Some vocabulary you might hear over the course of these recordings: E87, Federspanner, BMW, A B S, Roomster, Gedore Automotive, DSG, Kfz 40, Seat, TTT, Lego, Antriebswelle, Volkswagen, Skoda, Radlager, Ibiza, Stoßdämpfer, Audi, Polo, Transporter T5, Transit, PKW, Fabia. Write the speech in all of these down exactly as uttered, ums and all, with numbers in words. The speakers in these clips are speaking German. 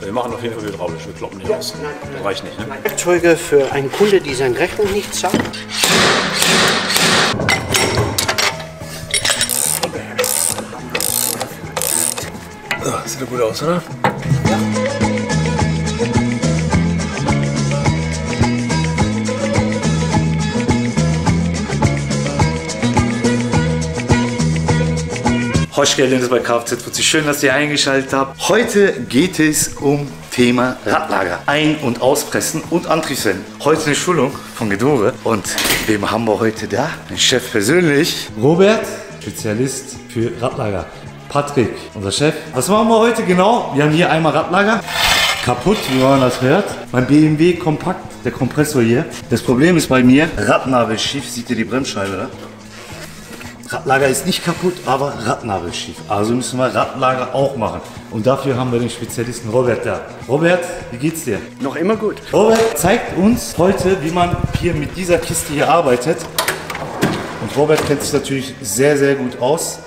Wir machen auf jeden Fall hydraulisch, wir kloppen nicht ja, aus. Nein, nein, reicht nicht, ne? Werkzeuge für einen Kunde, die seine Rechnung nicht zahlt. So, sieht doch gut aus, oder? Ja. Hoschgeldin ist bei Kfz vierzig. Schön, dass ihr eingeschaltet habt. Heute geht es um Thema Radlager. Ein- und Auspressen und Antriebswellen. Heute eine Schulung von Gedore. Und wem haben wir heute da? Den Chef persönlich. Robert, Spezialist für Radlager. Patrick, unser Chef. Was machen wir heute genau? Wir haben hier einmal Radlager. Kaputt, wie man das hört. Mein B M W Kompakt, der Kompressor hier. Das Problem ist bei mir, Radnabel schief. Seht ihr die Bremsscheibe, oder? Radlager ist nicht kaputt, aber Radnabel schief. Also müssen wir Radlager auch machen. Und dafür haben wir den Spezialisten Robert da. Robert, wie geht's dir? Noch immer gut. Robert zeigt uns heute, wie man hier mit dieser Kiste hier arbeitet. Und Robert kennt sich natürlich sehr, sehr gut aus.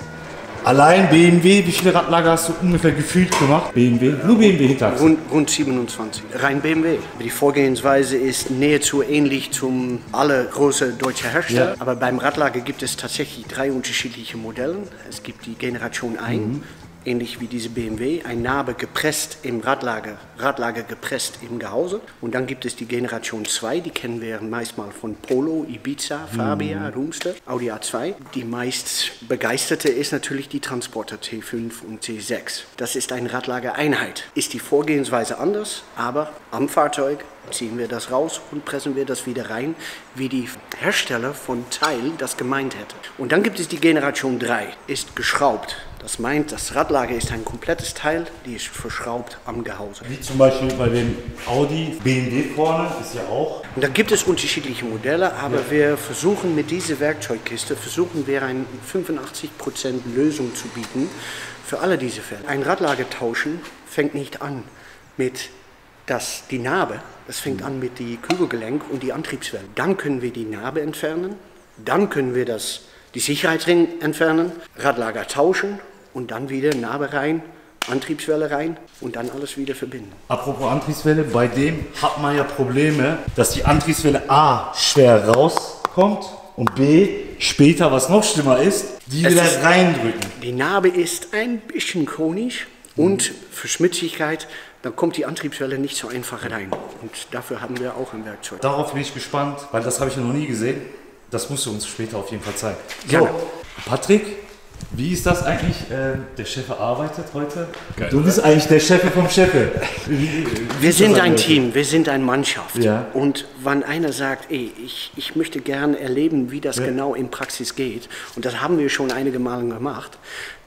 Allein B M W, wie viele Radlager hast du ungefähr gefühlt gemacht? B M W, nur B M W Hinterachse. Rund, rund siebenundzwanzig, rein B M W. Die Vorgehensweise ist nahezu ähnlich zum alle großen deutschen Hersteller. Ja. Aber beim Radlager gibt es tatsächlich drei unterschiedliche Modelle. Es gibt die Generation eins, mhm. ähnlich wie diese B M W, ein Nabe gepresst im Radlager, Radlager gepresst im Gehäuse. Und dann gibt es die Generation zwei, die kennen wir meist mal von Polo, Ibiza, Fabia, mm. Roomster, Audi A zwei. Die meist begeisterte ist natürlich die Transporter T fünf und T sechs. Das ist eine Radlagereinheit. Ist die Vorgehensweise anders, aber am Fahrzeug ziehen wir das raus und pressen wir das wieder rein, wie die Hersteller von Teil das gemeint hätte. Und dann gibt es die Generation drei, ist geschraubt. Das meint, das Radlager ist ein komplettes Teil, die ist verschraubt am Gehäuse. Wie zum Beispiel bei dem Audi, B M W vorne ist ja auch. Da gibt es unterschiedliche Modelle, aber ja. wir versuchen mit dieser Werkzeugkiste, versuchen wir eine fünfundachtzig Prozent Lösung zu bieten für alle diese Fälle. Ein Radlager tauschen fängt nicht an mit das, die Narbe, das fängt an mit die Kügelgelenk und die Antriebswellen. Dann können wir die Narbe entfernen, dann können wir das, die Sicherheitsring entfernen, Radlager tauschen. Und dann wieder Narbe rein, Antriebswelle rein und dann alles wieder verbinden. Apropos Antriebswelle, bei dem hat man ja Probleme, dass die Antriebswelle A schwer rauskommt und B später, was noch schlimmer ist, die wieder reindrücken. Die Narbe ist ein bisschen chronisch und mhm. für Schmutzigkeit, dann kommt die Antriebswelle nicht so einfach rein. Und dafür haben wir auch ein Werkzeug. Darauf bin ich gespannt, weil das habe ich noch nie gesehen. Das musst du uns später auf jeden Fall zeigen. So, Patrick. Wie ist das eigentlich? Äh, der Chef arbeitet heute. Geil, du bist oder? Eigentlich der Chef vom Chef. Wir sind ein Team, wir sind eine Mannschaft. Ja. Und wenn einer sagt, ey, ich, ich möchte gerne erleben, wie das ja. genau in Praxis geht, und das haben wir schon einige Male gemacht,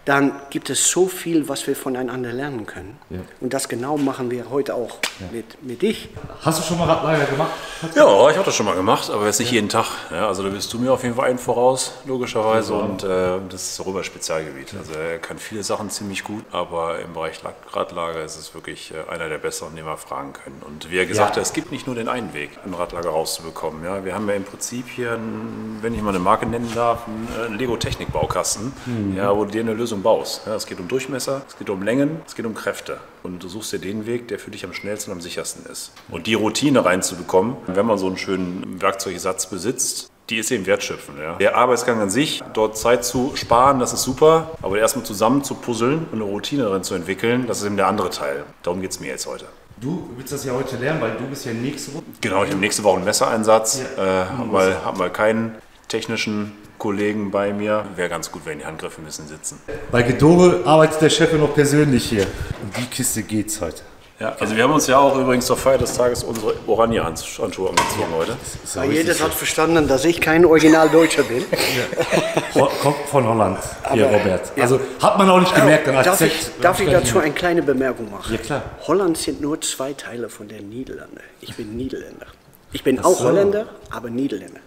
dann gibt es so viel, was wir voneinander lernen können. Ja. Und das genau machen wir heute auch ja. mit, mit dich. Hast du schon mal Radlager gemacht? Ja, ich habe das schon mal gemacht, aber jetzt nicht ja. jeden Tag. Ja, also da bist du mir auf jeden Fall einen voraus, logischerweise. Ja. Und äh, das ist Robert Spezialgebiet. Ja. Also er kann viele Sachen ziemlich gut, aber im Bereich Radlager ist es wirklich einer der Besseren, den wir fragen können. Und wie er gesagt ja. hat, es gibt nicht nur den einen Weg, ein Radlager rauszubekommen. Ja, wir haben ja im Prinzip hier, einen, wenn ich mal eine Marke nennen darf, einen Lego-Technik-Baukasten, mhm. ja, wo dir eine Lösung baust. Ja, es geht um Durchmesser, es geht um Längen, es geht um Kräfte. Und du suchst dir den Weg, der für dich am schnellsten und am sichersten ist. Und die Routine reinzubekommen, wenn man so einen schönen Werkzeugsatz besitzt, die ist eben wertschöpfend. Ja. Der Arbeitsgang an sich, dort Zeit zu sparen, das ist super. Aber erstmal zusammen zu puzzeln und eine Routine darin zu entwickeln, das ist eben der andere Teil. Darum geht es mir jetzt heute. Du willst das ja heute lernen, weil du bist ja nächste Woche... Genau, ich habe nächste Woche einen Messereinsatz. Ja. Äh, hab mal, hab mal keinen technischen... Kollegen bei mir. Wäre ganz gut, wenn die Handgriffe müssen sitzen. Bei Gedore arbeitet der Chef noch persönlich hier. Um die Kiste geht's heute. Ja, also wir haben uns ja auch übrigens zur Feier des Tages unsere Oranje-Handschuhe angezogen heute. So ja, jedes hat verstanden, dass ich kein Original-Deutscher bin. Ja. Kommt von Holland, hier aber, Robert. Ja. Also hat man auch nicht gemerkt. Dann darf ich, darf ich dazu eine kleine Bemerkung machen? Ja, klar. Holland sind nur zwei Teile von den Niederlanden. Ich bin Niederländer. Ich bin auch so. Holländer, aber Niederländer,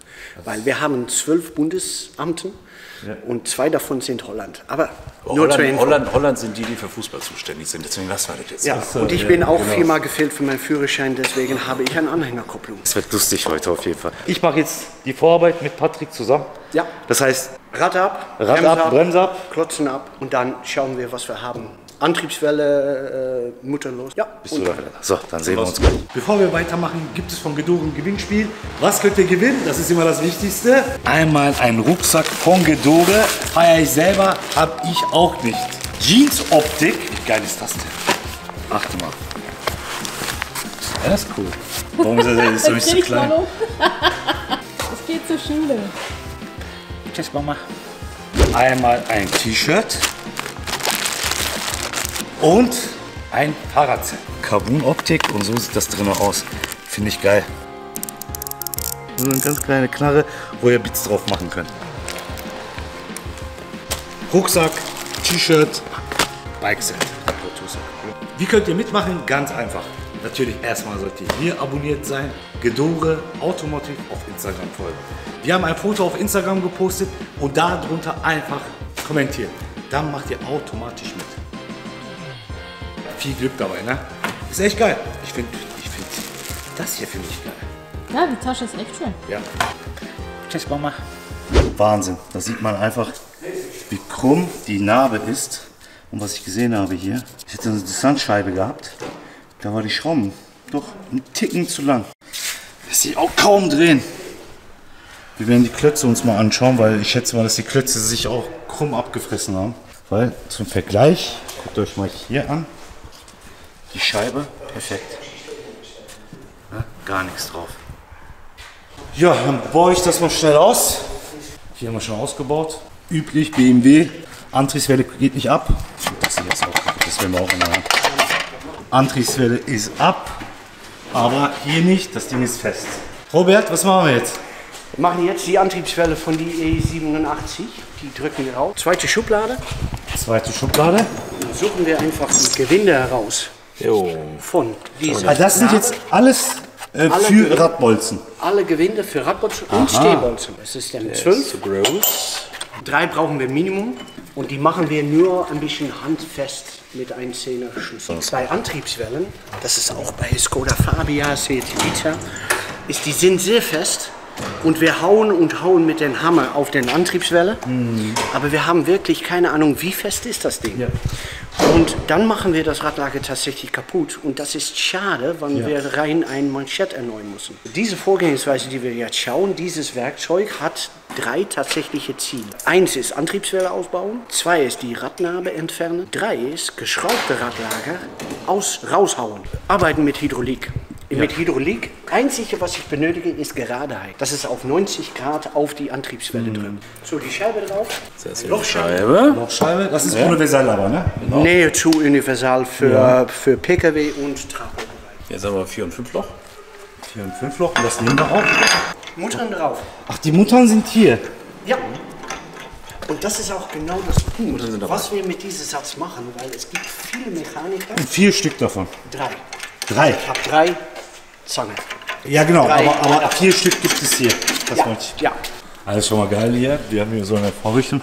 weil wir haben zwölf Bundesamten ja. und zwei davon sind Holland. Aber oh, nur Holland, Holland, Holland sind die, die für Fußball zuständig sind, deswegen lassen wir das jetzt. Ja. So, und ich ja, bin auch genau. viermal gefehlt für meinen Führerschein, deswegen habe ich eine Anhängerkupplung. Es wird lustig heute auf jeden Fall. Ich mache jetzt die Vorarbeit mit Patrick zusammen. Ja. Das heißt, Rad ab, Rad Bremse ab, Bremse ab, Klotzen ab und dann schauen wir, was wir haben. Antriebswelle, äh, mutterlos. Ja. Bist du da? So, dann sehen wir uns gleich. Bevor wir weitermachen, gibt es von Gedore ein Gewinnspiel. Was könnt ihr gewinnen? Das ist immer das Wichtigste. Einmal einen Rucksack von Gedore. Feier ich selber, habe ich auch nicht. Jeans-Optik. Wie geil ist das denn? Achte mal. Ja, das ist cool. Warum ist das denn so, nicht so klein? Es geht zur Schule. Tschüss, Mama. Einmal ein T-Shirt. Und ein Fahrradset. Carbon-Optik und so sieht das drin aus. Finde ich geil. So eine ganz kleine Knarre, wo ihr Bits drauf machen könnt. Rucksack, T-Shirt, Bikeset. Wie könnt ihr mitmachen? Ganz einfach. Natürlich erstmal sollt ihr hier abonniert sein, Gedore Automotive auf Instagram folgen. Wir haben ein Foto auf Instagram gepostet und darunter einfach kommentieren. Dann macht ihr automatisch mit. Viel Glück dabei, ne? Ist echt geil. Ich finde, ich find, das hier finde ich geil. Ja, die Tasche ist echt schön. Ja. Tschüss, Mama. Wahnsinn. Da sieht man einfach, wie krumm die Narbe ist. Und was ich gesehen habe hier, ich hätte eine Distanzscheibe gehabt. Da war die Schrauben doch einen Ticken zu lang. Lässt sich auch kaum drehen. Wir werden die Klötze uns mal anschauen, weil ich schätze mal, dass die Klötze sich auch krumm abgefressen haben. Weil zum Vergleich, guckt euch mal hier an. Die Scheibe, perfekt. Ja, gar nichts drauf. Ja, dann baue ich das mal schnell aus. Hier haben wir schon ausgebaut. Üblich B M W. Antriebswelle geht nicht ab. Das ist jetzt auch kaputt, das werden wir auch ändern. Antriebswelle ist ab, aber hier nicht. Das Ding ist fest. Robert, was machen wir jetzt? Wir machen jetzt die Antriebswelle von die E siebenundachtzig. Die drücken wir raus. Zweite Schublade. Zweite Schublade. Dann suchen wir einfach das Gewinde heraus. Jo. Von dieser. Also das sind jetzt alles äh, alle für Gewinde, Radbolzen. Alle Gewinde für Radbolzen. Aha. Und Stehbolzen. Es ist dann zwölf. Drei brauchen wir Minimum und die machen wir nur ein bisschen handfest mit einem Zehner-Schlüssel. Zwei Antriebswellen, das ist auch bei Skoda, Fabia, Seat, Ibiza, ist, die sind sehr fest und wir hauen und hauen mit dem Hammer auf den Antriebswelle, mhm, aber wir haben wirklich keine Ahnung, wie fest ist das Ding. Ja. Und dann machen wir das Radlager tatsächlich kaputt und das ist schade, weil ja, wir rein ein Manschett erneuern müssen. Diese Vorgehensweise, die wir jetzt schauen, dieses Werkzeug hat drei tatsächliche Ziele. Eins ist Antriebswelle ausbauen, zwei ist die Radnabe entfernen, drei ist geschraubte Radlager aus, raushauen. Arbeiten mit Hydraulik. Ja. Mit Hydraulik, einzige was ich benötige ist Geradeheit. Das ist auf neunzig Grad auf die Antriebswelle, mhm, drin. So, die Scheibe drauf. Das ist Lochscheibe. Lochscheibe, das ist ja universal aber, ne? Genau. Nee, zu universal für, ja, für P K W und Trafo. Jetzt haben wir vier und fünf Loch. vier und fünf Loch und das nehmen wir auch. Muttern drauf. Ach, die Muttern sind hier? Ja. Und das ist auch genau das Punkt, was wir mit diesem Satz machen, weil es gibt viele Mechaniker. Und vier Stück davon? Drei. Drei? Ich habe drei. Zange. Ja genau, drei, aber, aber vier Stück gibt es hier. Das ja, wollte ich. Ja. Alles schon mal geil hier. Wir haben hier so eine Vorrichtung.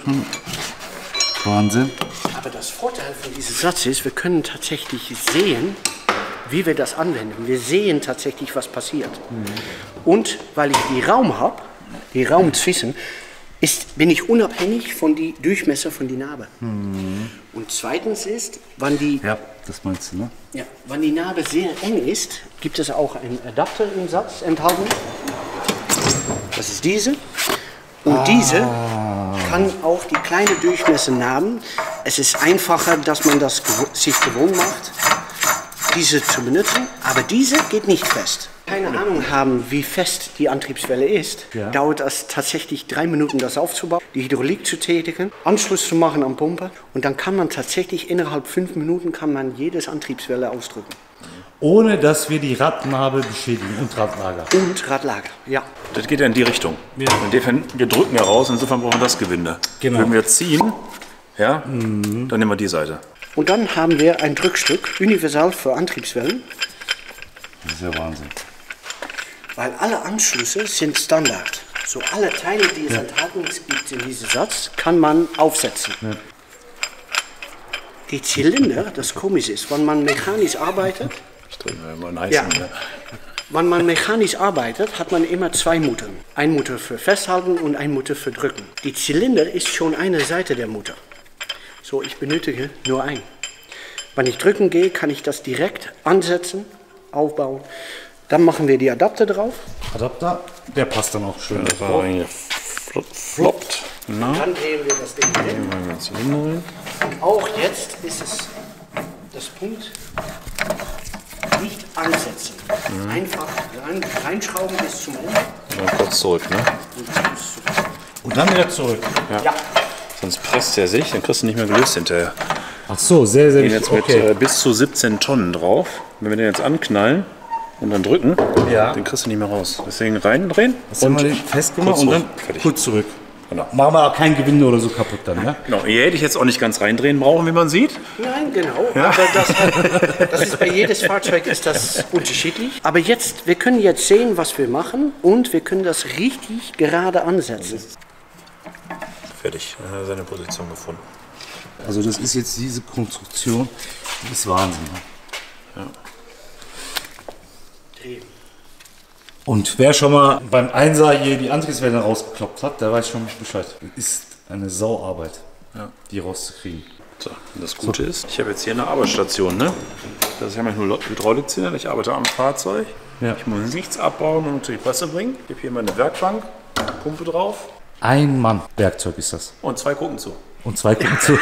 Wahnsinn. Aber das Vorteil von diesem Satz ist, wir können tatsächlich sehen, wie wir das anwenden. Wir sehen tatsächlich, was passiert. Mhm. Und weil ich die Raum habe, die Raum zwischen, ist, bin ich unabhängig von die Durchmesser von die Narbe. Mhm. Und zweitens ist, wann die... Ja. Das meinst du, ne? Ja, wenn die Narbe sehr eng ist, gibt es auch einen Adapter im Satz enthalten. Das ist diese. Und ah, diese kann auch die kleine Durchmesser haben. Es ist einfacher, dass man das sich gewohnt macht, diese zu benutzen. Aber diese geht nicht fest. Keine Ahnung haben, wie fest die Antriebswelle ist, ja, dauert es tatsächlich drei Minuten, das aufzubauen, die Hydraulik zu tätigen, Anschluss zu machen am Pumper und dann kann man tatsächlich innerhalb fünf Minuten kann man jedes Antriebswelle ausdrücken. Ohne dass wir die Radnabe beschädigen und Radlager. Und Radlager, ja. Das geht ja in die Richtung. Ja. Wir drücken ja raus, insofern brauchen wir das Gewinde. Genau. Wenn wir ziehen, ja, mhm, dann nehmen wir die Seite. Und dann haben wir ein Drückstück, universal für Antriebswellen. Das ist ja Wahnsinn. Weil alle Anschlüsse sind Standard. So alle Teile, die es ja enthalten gibt in diesem Satz, kann man aufsetzen. Ja. Die Zylinder, das komisch ist, wenn man mechanisch arbeitet, nice ja, ja. Wenn man mechanisch arbeitet, hat man immer zwei Muttern. Ein Mutter für Festhalten und ein Mutter für Drücken. Die Zylinder ist schon eine Seite der Mutter. So, ich benötige nur ein. Wenn ich drücken gehe, kann ich das direkt ansetzen, aufbauen. Dann machen wir die Adapter drauf. Adapter, der passt dann auch schön. Der war eigentlich floppt. Na. Dann drehen wir das Ding hin. Und auch jetzt ist es das Punkt, nicht ansetzen. Mhm. Einfach rein, reinschrauben bis zum Ende. Und dann kurz zurück, ne? Und dann wieder zurück. Ja. Ja. Sonst presst er sich, dann kriegst du nicht mehr gelöst hinterher. Ach so, sehr, sehr wichtig. Wir gehen jetzt mit okay. äh, bis zu siebzehn Tonnen drauf. Wenn wir den jetzt anknallen und dann drücken, ja. den kriegst du nicht mehr raus. Deswegen reindrehen und festgemacht und dann fertig. Kurz zurück. Genau. Machen wir auch kein Gewinde oder so kaputt dann, ne? Genau, hier hätte ich jetzt auch nicht ganz reindrehen brauchen, wie man sieht. Nein, genau. Ja. Aber das, hat, das ist bei jedes Fahrzeug ist das unterschiedlich. Aber jetzt, wir können jetzt sehen, was wir machen und wir können das richtig gerade ansetzen. Fertig, dann hat er seine Position gefunden. Also das ist jetzt diese Konstruktion, die ist Wahnsinn. Ne? Ja. Und wer schon mal beim Einser hier die Antriebswelle rausgekloppt hat, der weiß schon nicht Bescheid. Ist eine Sauarbeit, ja. die rauszukriegen. So, das Gute so. ist, ich habe jetzt hier eine Arbeitsstation. Ne? Das ist ja mein Hydraulikzylinder, ich arbeite am Fahrzeug. Ja. Ich muss nichts abbauen und zu die Presse bringen. Ich habe hier meine Werkbank, Pumpe drauf. Ein Mann Werkzeug ist das. Und zwei gucken zu. Und zwei gucken zu.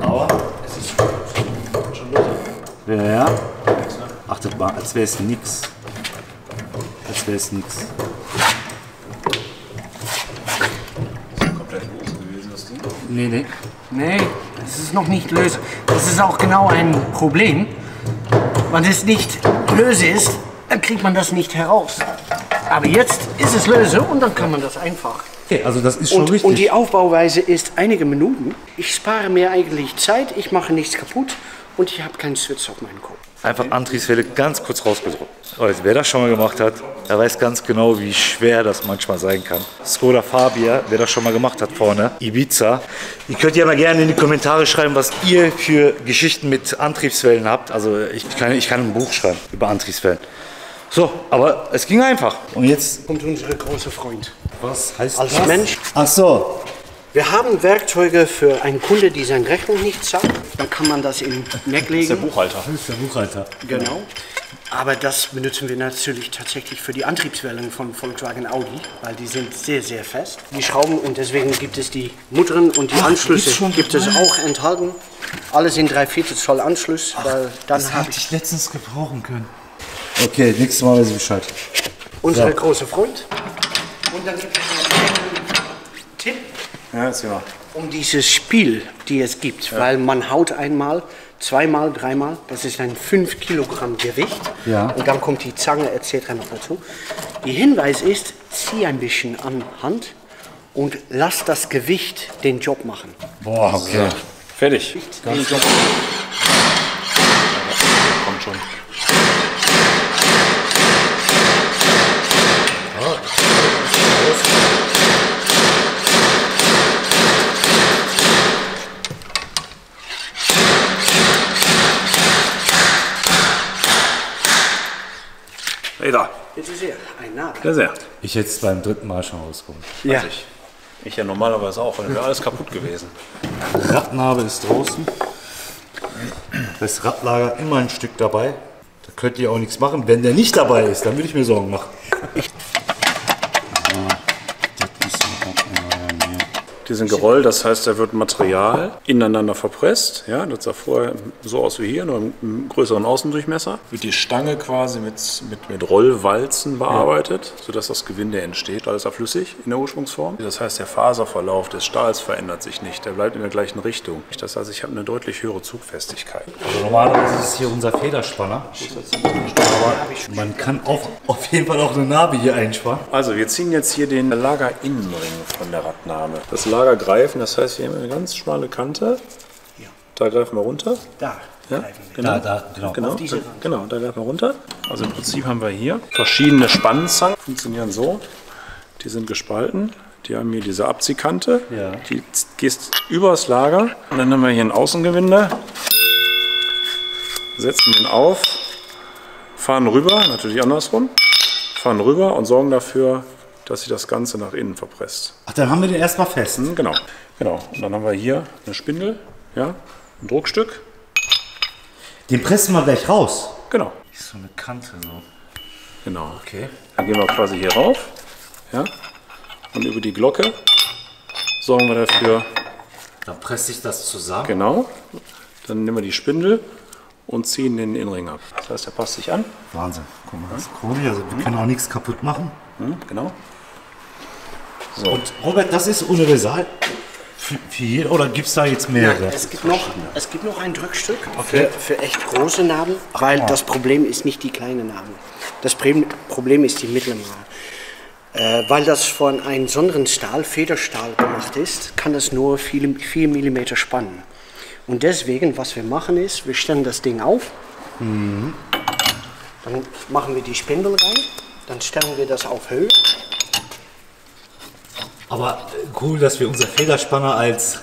Aber es ist schon los. Ja. Achtet mal, als wäre es nix. Als wäre es nix. Das ist komplett lose gewesen, das Ding? Nee, nee. Nee, es ist noch nicht löse. Das ist auch genau ein Problem. Wenn es nicht löse ist, dann kriegt man das nicht heraus. Aber jetzt ist es löse und dann kann man das einfach. Okay, also das ist schon und, richtig. Und die Aufbauweise ist einige Minuten. Ich spare mir eigentlich Zeit, ich mache nichts kaputt und ich habe keinen Switch auf meinen Kopf. Einfach Antriebswelle ganz kurz rausgedrückt. Also wer das schon mal gemacht hat, der weiß ganz genau, wie schwer das manchmal sein kann. Skoda Fabia, wer das schon mal gemacht hat vorne, Ibiza. Ihr könnt ja mal gerne in die Kommentare schreiben, was ihr für Geschichten mit Antriebswellen habt. Also ich kann, ich kann ein Buch schreiben über Antriebswellen. So, aber es ging einfach. Und jetzt kommt unser großer Freund. Was heißt das? Als Mensch. Ach so. Wir haben Werkzeuge für einen Kunde, die seine Rechnung nicht zahlt. Dann kann man das in den Mac legen. Das ist der Buchhalter. Das ist der Buchhalter. Genau. Aber das benutzen wir natürlich tatsächlich für die Antriebswellen von Volkswagen Audi, weil die sind sehr, sehr fest. Die Schrauben und deswegen gibt es die Muttern und die Ach, Anschlüsse schon gibt es auch enthalten. Alles in drei Viertel Zoll Anschluss. Ach, weil dann das hätte ich letztens gebrauchen können. Okay, nächstes Mal weiß ich Bescheid. Unsere ja. große Freund. Und dann gibt es noch einen Tipp. Ja, um dieses Spiel, die es gibt, ja. weil man haut einmal, zweimal, dreimal, das ist ein fünf Kilogramm Gewicht ja. und dann kommt die Zange et cetera noch dazu. Der Hinweis ist, zieh ein bisschen an Hand und lass das Gewicht den Job machen. Boah, okay. So. Fertig. Den Job. Kommt schon. Da. Jetzt ist er. Ein Nabel. Ich hätte es beim dritten Mal schon rausgekommen. Ja. Ich. ich ja normalerweise auch, weil dann wäre alles kaputt gewesen. Radnabel ist draußen. Das Radlager immer ein Stück dabei. Da könnt ihr auch nichts machen. Wenn der nicht dabei ist, dann würde ich mir Sorgen machen. Diesen Geroll, das heißt, da wird Material ineinander verpresst. Ja, das sah vorher so aus wie hier, nur im größeren Außendurchmesser. Wird die Stange quasi mit, mit, mit Rollwalzen bearbeitet, ja. sodass das Gewinde entsteht. Alles ist flüssig in der Ursprungsform. Das heißt, der Faserverlauf des Stahls verändert sich nicht. Der bleibt in der gleichen Richtung. Das heißt, ich habe eine deutlich höhere Zugfestigkeit. Also normalerweise ist hier unser Federspanner. Aber man kann auch, auf jeden Fall auch eine Narbe hier einsparen. Also, wir ziehen jetzt hier den Lagerinnenring von der Radnarbe. Das Lager greifen, das heißt, wir haben eine ganz schmale Kante. Ja. Da greifen wir runter. Da. Ja, genau. Da, da, genau. Genau, da, genau, da greifen wir runter. Also im Prinzip haben wir hier verschiedene Spannenzangen. Funktionieren so. Die sind gespalten. Die haben hier diese Abziehkante. Ja. Die gehst übers Lager. Und dann haben wir hier ein Außengewinde. Setzen den auf. Fahren rüber, natürlich andersrum. Fahren rüber und sorgen dafür, dass sich das Ganze nach innen verpresst. Ach, dann haben wir den erstmal fest. Genau, genau. Und dann haben wir hier eine Spindel, ja, ein Druckstück. Den pressen wir gleich raus. Genau. Ist so eine Kante so. Genau. Okay. Dann gehen wir quasi hier rauf. Ja. Und über die Glocke sorgen wir dafür. Dann presse ich das zusammen. Genau. Dann nehmen wir die Spindel und ziehen den Innenring ab. Das heißt, der passt sich an. Wahnsinn. Guck mal, das ist cool. Also wir mhm. können auch nichts kaputt machen. Mhm. Genau. So. Und Robert, das ist universal für, für jeden, oder gibt es da jetzt mehrere? Ja, es, gibt noch, es gibt noch ein Drückstück okay. für, für echt große Narben, weil ah. das Problem ist nicht die kleine Narbe. Das Problem ist die mittlere Narbe. Äh, weil das von einem besonderen Stahl, Federstahl gemacht ist, kann das nur vier Millimeter spannen. Und deswegen, was wir machen ist, wir stellen das Ding auf, mhm. dann machen wir die Spindel rein, dann stellen wir das auf Höhe. Aber cool, dass wir unser Federspanner als,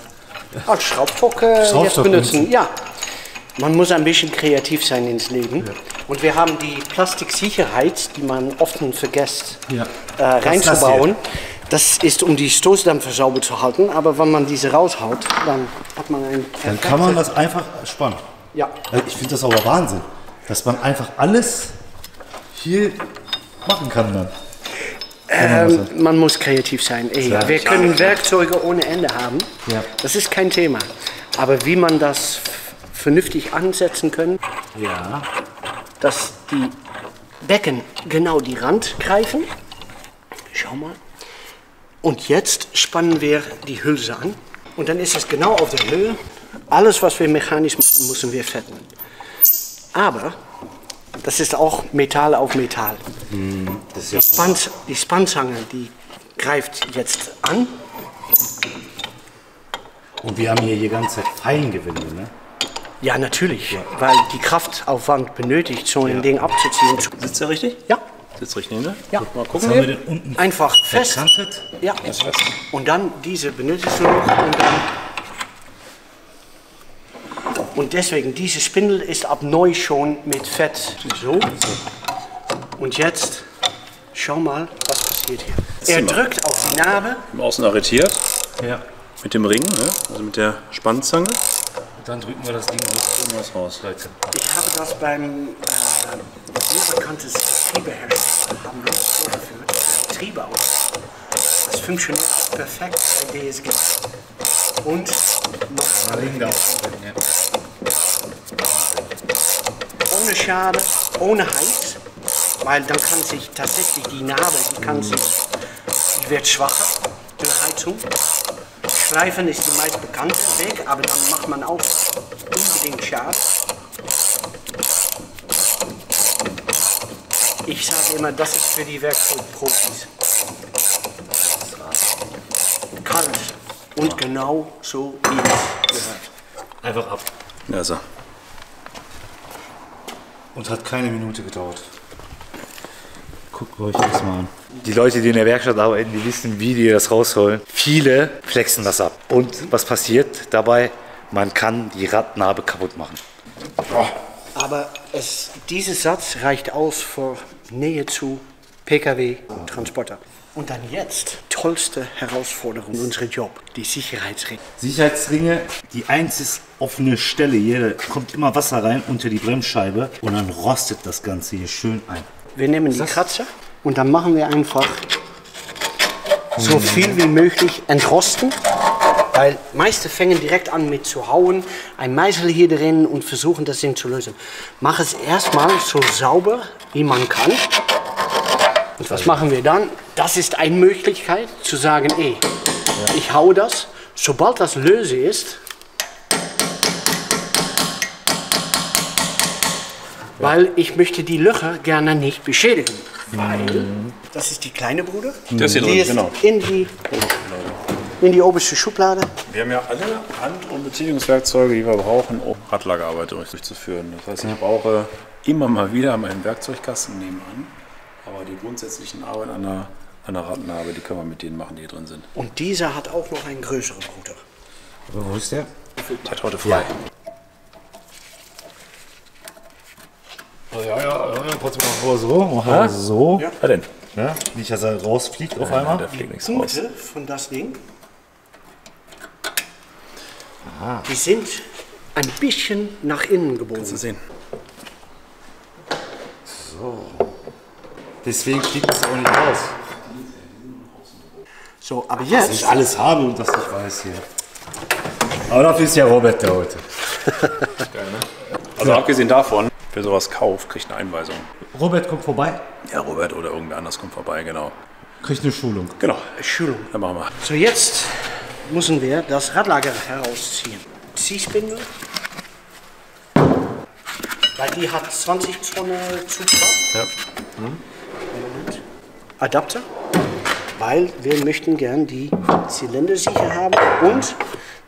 als Schraubstock, äh, Schraubstock jetzt benutzen. Ja, man muss ein bisschen kreativ sein ins Leben. Ja. Und wir haben die Plastiksicherheit, die man oft vergisst, ja. äh, reinzubauen. Das, das ist, um die Stoßdämpfer sauber zu halten. Aber wenn man diese raushaut, dann hat man einen. Dann kann man das einfach spannen. Ja. Ich finde das aber Wahnsinn, dass man einfach alles hier machen kann dann. Ähm, man muss kreativ sein. Ey, ja. Wir können Werkzeuge ohne Ende haben. Ja. Das ist kein Thema. Aber wie man das vernünftig ansetzen kann, ja. dass die Becken genau die Rand greifen. Schau mal. Und jetzt spannen wir die Hülse an. Und dann ist es genau auf der Höhe. Alles, was wir mechanisch machen, müssen wir fetten. Aber das ist auch Metall auf Metall. Hm, das ist die, Span die Spannzange, die greift jetzt an. Und wir haben hier die ganze Zeit Feingewinde, ne? Ja, natürlich, ja. weil die Kraftaufwand benötigt, so ein ja. Ding abzuziehen. Sitzt er richtig? Ja. Sitzt richtig, ne? Ja. Gut, mal gucken. Jetzt haben wir den unten einfach fest. Verkantet. Ja. Und dann diese benötigst du noch und dann. Und deswegen, diese Spindel ist ab neu schon mit Fett. So. Und jetzt, schau mal, was passiert hier. Er drückt auf die Narbe. Im Außen arretiert. Ja. Mit dem Ring, ne? Also mit der Spannzange. Und dann drücken wir das Ding raus. raus Leute. Ich habe das beim äh, unbekanntes Getriebehersteller haben wir so geführt. Getriebe aus. Das funktioniert perfekt bei D S G. Und noch ein ohne Schade, ohne Heiß, weil dann kann sich tatsächlich die Narbe, die kann sich, die wird schwacher durch Heizung. Schleifen ist die meist bekannte Weg, aber dann macht man auch unbedingt Schade. Ich sage immer, das ist für die Werkzeugprofis. Kalt und genau so wie es gehört. Einfach ab. Ja, so. Und hat keine Minute gedauert. Guckt euch das mal an. Die Leute, die in der Werkstatt arbeiten, die wissen, wie die das rausholen. Viele flexen das ab. Und was passiert dabei? Man kann die Radnabe kaputt machen. Oh. Aber es, dieser Satz reicht aus für Nähe zu P K W und Transporter. Und dann jetzt, tollste Herausforderung, unsere Job, die Sicherheitsringe. Sicherheitsringe, die einzig offene Stelle hier, da kommt immer Wasser rein unter die Bremsscheibe und dann rostet das Ganze hier schön ein. Wir nehmen die Kratzer und dann machen wir einfach so viel wie möglich entrosten, weil meiste fangen direkt an mit zu hauen, ein Meißel hier drin und versuchen das Ding zu lösen. Mach es erstmal so sauber, wie man kann. Und was machen wir dann? Das ist eine Möglichkeit zu sagen, ey, ja. ich hau das, sobald das löse ist, ja. weil ich möchte die Löcher gerne nicht beschädigen. Mhm. Weil, das ist die kleine Bruder, das hier die drin, ist genau. in, die, in die oberste Schublade. Wir haben ja alle Hand- und Betätigungswerkzeuge, die wir brauchen, um Radlagerarbeit durchzuführen. Das heißt, ich brauche immer mal wieder meinen Werkzeugkasten nebenan. Aber die grundsätzlichen Arbeit an der, an der Radnabe, die können wir mit denen machen, die hier drin sind. Und dieser hat auch noch einen größeren Bruder. Aber wo ist der? Der hat heute frei. Ja, ja, ja, ja trotzdem mal so. Mach mal so. Ja, ja denn? Ja, nicht, dass er rausfliegt auf einmal. Nein, der fliegt nichts raus. Die Punkte von das Ding, Aha. die sind ein bisschen nach innen gebogen. Kannst du sehen. So. Deswegen kriegt es auch nicht raus. So, aber jetzt... Dass ich alles habe und dass ich weiß hier. Aber dafür ist ja Robert da heute. Geil, ne? Also ja. Abgesehen davon, wer sowas kauft, kriegt eine Einweisung. Robert kommt vorbei? Ja, Robert oder irgendwer anders kommt vorbei, genau. Kriegt eine Schulung. Genau, eine Schulung. Dann machen wir. So, jetzt müssen wir das Radlager herausziehen. Ziehspindel. Weil die hat zwanzig Tonnen Zugkraft. Ja. Mhm. Und Adapter. Weil wir möchten gern die Zylinder sicher haben und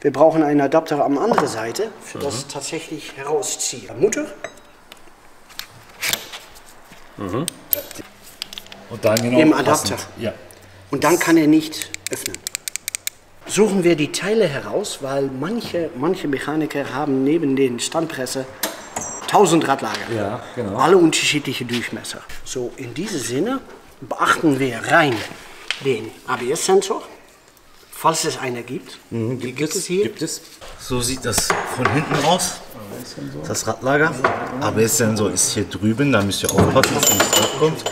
wir brauchen einen Adapter am anderen Seite für mhm. das tatsächlich herausziehen. Mutter. Mhm. Und dann genau im Adapter. Ja. Und dann kann er nicht öffnen. Suchen wir die Teile heraus, weil manche, manche Mechaniker haben neben den Standpresse tausend Radlager. Ja, genau. Alle unterschiedliche Durchmesser. So, in diesem Sinne beachten wir rein den A B S-Sensor, falls es einer gibt. Mhm, gibt, gibt es hier? Gibt es. So sieht das von hinten aus. Das Radlager. A B S-Sensor ist hier drüben, da müsst ihr aufpassen, dass es nicht draufkommt.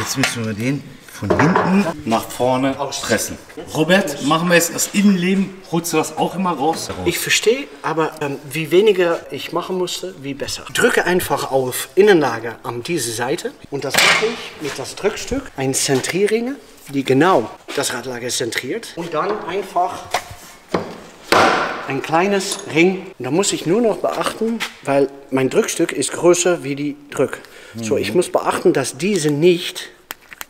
Jetzt müssen wir den von hinten nach vorne pressen. Robert, machen wir jetzt das Innenleben, holst du das auch immer raus? Ich verstehe, aber ähm, wie weniger ich machen musste, wie besser. Ich drücke einfach auf Innenlager an diese Seite und das mache ich mit das Drückstück, ein Zentrierringe, die genau das Radlager zentriert und dann einfach ein kleines Ring. Und da muss ich nur noch beachten, weil mein Drückstück ist größer wie die Drück. Mhm. So, ich muss beachten, dass diese nicht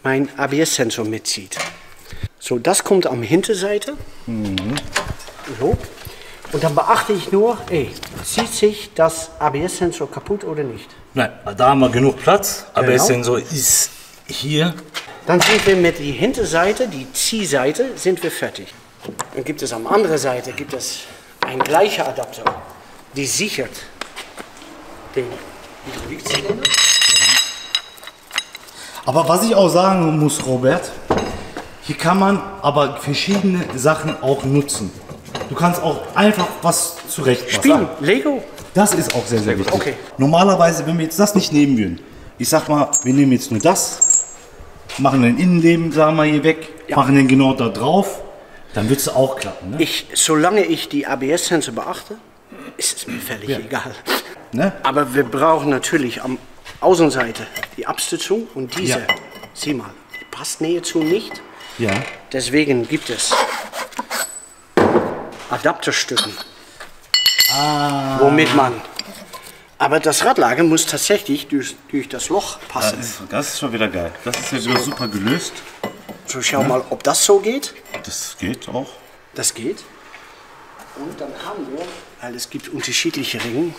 mein A B S-Sensor mitzieht. So, das kommt am Hinterseite. Mhm. So. Und dann beachte ich nur, ey, zieht sich das A B S-Sensor kaputt oder nicht? Nein, da haben wir genug Platz. Genau. A B S-Sensor ist hier. Dann sind wir mit der Hinterseite, die Ziehseite, sind wir fertig. Dann gibt es am anderen Seite gibt es einen gleichen Adapter, die sichert den Hydraulikzylinder. Aber was ich auch sagen muss, Robert, hier kann man aber verschiedene Sachen auch nutzen. Du kannst auch einfach was zurecht spielen. Lego. Das ist auch sehr, sehr wichtig. Okay. Normalerweise, wenn wir jetzt das nicht nehmen würden, ich sag mal, wir nehmen jetzt nur das, machen den Innenleben, sagen wir hier weg, ja. machen den genau da drauf, dann wird es auch klappen. Ne? Ich, solange ich die A B S-Sense beachte, ist es mir völlig ja. egal. Ne? Aber wir brauchen natürlich am Außenseite die Abstützung und diese, ja. sieh mal, die passt näher zu nicht. Ja. Deswegen gibt es Adapterstücken, ah. womit man, aber das Radlager muss tatsächlich durch, durch das Loch passen. Das ist, das ist schon wieder geil, das ist ja so. Super gelöst. So, schau ja. mal, ob das so geht. Das geht auch. Das geht. Und dann haben wir, weil es gibt unterschiedliche Ringe,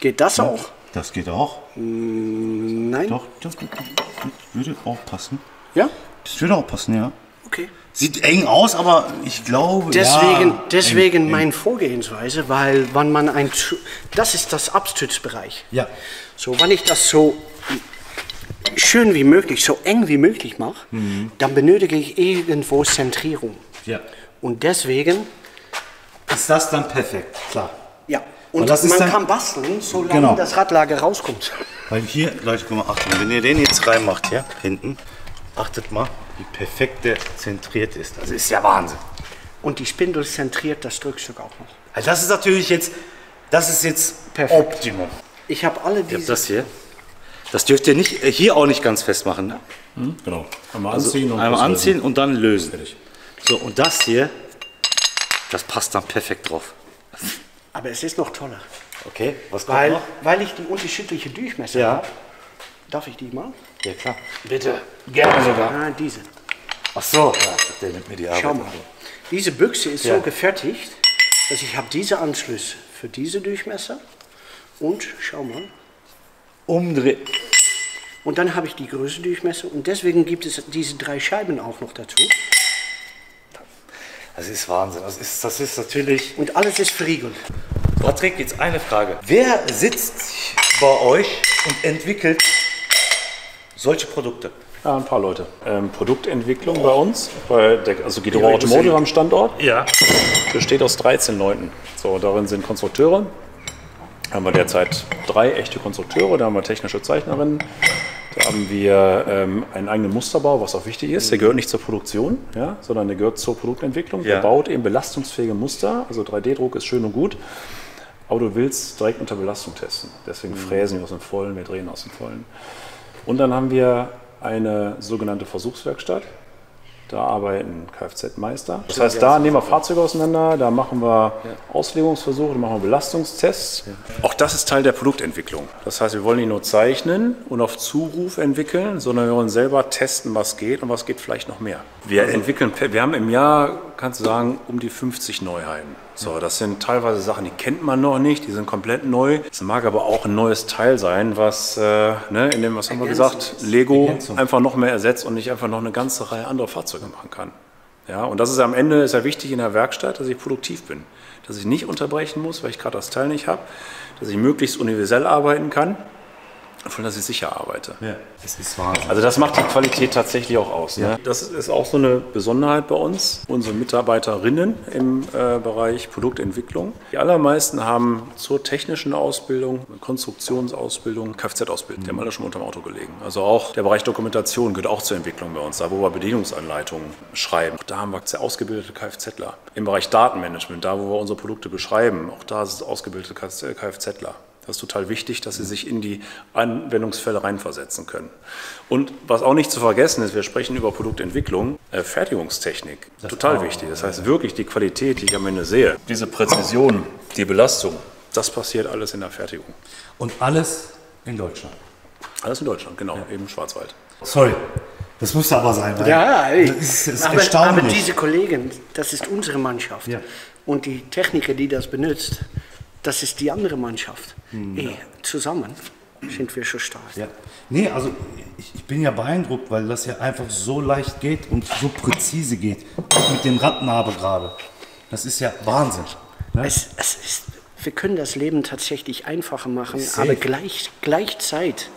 geht das ja. auch? Das geht auch. Nein. Doch, das würde auch passen. Ja? Das würde auch passen, ja. Okay. Sieht eng aus, aber ich glaube, deswegen, ja. Deswegen eng, meine eng. Vorgehensweise, weil wann man ein... Das ist das Abstützbereich. Ja. So, wenn ich das so schön wie möglich, so eng wie möglich mache, mhm. dann benötige ich irgendwo Zentrierung. Ja. Und deswegen... Ist das dann perfekt, klar. Ja. Und das man dann, kann basteln, solange genau. das Radlager rauskommt. Weil hier, Leute, guck mal, Achtung, wenn ihr den jetzt reinmacht, ja, hinten, achtet mal, wie perfekt der zentriert ist. Das ist ja Wahnsinn. Und die Spindel zentriert das Drückstück auch noch. Also das ist natürlich jetzt, das ist jetzt perfekt. Optimum. Ich habe alle diese... Ich hab das hier. Das dürft ihr nicht, hier auch nicht ganz festmachen. Ne? Mhm. Genau. Einmal also anziehen, und, einmal anziehen und dann lösen. So, und das hier, das passt dann perfekt drauf. Aber es ist noch toller. Okay, was kommt weil, noch? Weil ich die unterschiedliche Durchmesser ja. habe. Darf ich die mal? Ja, klar. Bitte. Gerne sogar. Ah, diese. Ach so. Ja, der nimmt mir die Arbeit. Schau mal. Diese Büchse ist ja. so gefertigt, dass ich habe diese Anschlüsse für diese Durchmesser. Und, schau mal. Umdrehen. Und dann habe ich die größere Durchmesser. Und deswegen gibt es diese drei Scheiben auch noch dazu. Das ist Wahnsinn. Das ist, das ist natürlich... Und alles ist verriegelt. Patrick, jetzt eine Frage. Wer sitzt bei euch und entwickelt solche Produkte? Ja, ein paar Leute. Ähm, Produktentwicklung bei uns, bei der, also Gedore Automotive am Standort, ja, besteht aus dreizehn Leuten. So, darin sind Konstrukteure. Da haben wir derzeit drei echte Konstrukteure, da haben wir technische Zeichnerinnen, da haben wir ähm, einen eigenen Musterbau, was auch wichtig ist. Der gehört nicht zur Produktion, ja, sondern der gehört zur Produktentwicklung. Ja. Der baut eben belastungsfähige Muster, also drei D Druck ist schön und gut. Aber du willst direkt unter Belastung testen. Deswegen fräsen wir aus dem Vollen, wir drehen aus dem Vollen. Und dann haben wir eine sogenannte Versuchswerkstatt. Da arbeiten Kfz-Meister. Das heißt, da nehmen wir Fahrzeuge auseinander, da machen wir Auslegungsversuche, da machen wir Belastungstests. Auch das ist Teil der Produktentwicklung. Das heißt, wir wollen nicht nur zeichnen und auf Zuruf entwickeln, sondern wir wollen selber testen, was geht und was geht vielleicht noch mehr. Wir entwickeln, wir haben im Jahr, kannst du sagen, um die fünfzig Neuheiten. So, das sind teilweise Sachen, die kennt man noch nicht, die sind komplett neu. Es mag aber auch ein neues Teil sein, was, äh, ne, in dem, was haben wir gesagt, Lego einfach noch mehr ersetzt und nicht einfach noch eine ganze Reihe anderer Fahrzeuge machen kann. Ja, und das ist am Ende ist ja wichtig in der Werkstatt, dass ich produktiv bin, dass ich nicht unterbrechen muss, weil ich gerade das Teil nicht habe, dass ich möglichst universell arbeiten kann. Vor allem, dass ich sicher arbeite. Ja, das ist Wahnsinn. Also das macht die Qualität tatsächlich auch aus. Ne? Ja. Das ist auch so eine Besonderheit bei uns. Unsere Mitarbeiterinnen im äh, Bereich Produktentwicklung. Die allermeisten haben zur technischen Ausbildung, Konstruktionsausbildung, Kfz-Ausbildung. Mhm. Die haben alle schon unter dem Auto gelegen. Also auch der Bereich Dokumentation gehört auch zur Entwicklung bei uns. Da, wo wir Bedienungsanleitungen schreiben. Auch da haben wir ausgebildete Kfzler. Im Bereich Datenmanagement, da, wo wir unsere Produkte beschreiben, auch da ist es ausgebildete Kfzler. Das ist total wichtig, dass sie sich in die Anwendungsfälle reinversetzen können. Und was auch nicht zu vergessen ist, wir sprechen über Produktentwicklung, äh, Fertigungstechnik, das total auch wichtig. Das heißt wirklich die Qualität, die ich am Ende sehe, diese Präzision, die Belastung, das passiert alles in der Fertigung. Und alles in Deutschland? Alles in Deutschland, genau, ja, eben im Schwarzwald. Sorry, das musste aber sein. Weil ja, ich, das ist aber, erstaunlich. Aber diese Kollegen, das ist unsere Mannschaft. Ja. Und die Techniker, die das benutzt, das ist die andere Mannschaft. Hm, Ey, ja. Zusammen sind wir schon stark. Ja. Nee, also ich, ich bin ja beeindruckt, weil das ja einfach so leicht geht und so präzise geht. Mit dem Radnabe gerade. Das ist ja Wahnsinn. Ne? Es, es ist, wir können das Leben tatsächlich einfacher machen, safe, aber gleich, gleichzeitig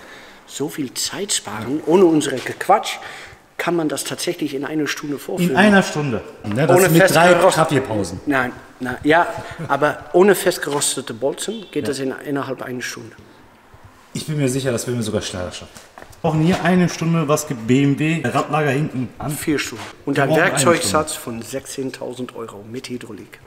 so viel Zeit sparen, ohne unsere Gequatsch. Kann man das tatsächlich in einer Stunde vorführen? In einer Stunde. Ne, das ohne mit drei Kaffeepausen. Nein, nein, ja, aber ohne festgerostete Bolzen geht ja das in, innerhalb einer Stunde. Ich bin mir sicher, das würden wir sogar schneller schaffen. Wir brauchen hier eine Stunde, was gibt B M W? Radlager hinten an. Vier Stunden. Und ein Werkzeugsatz von sechzehntausend Euro mit Hydraulik.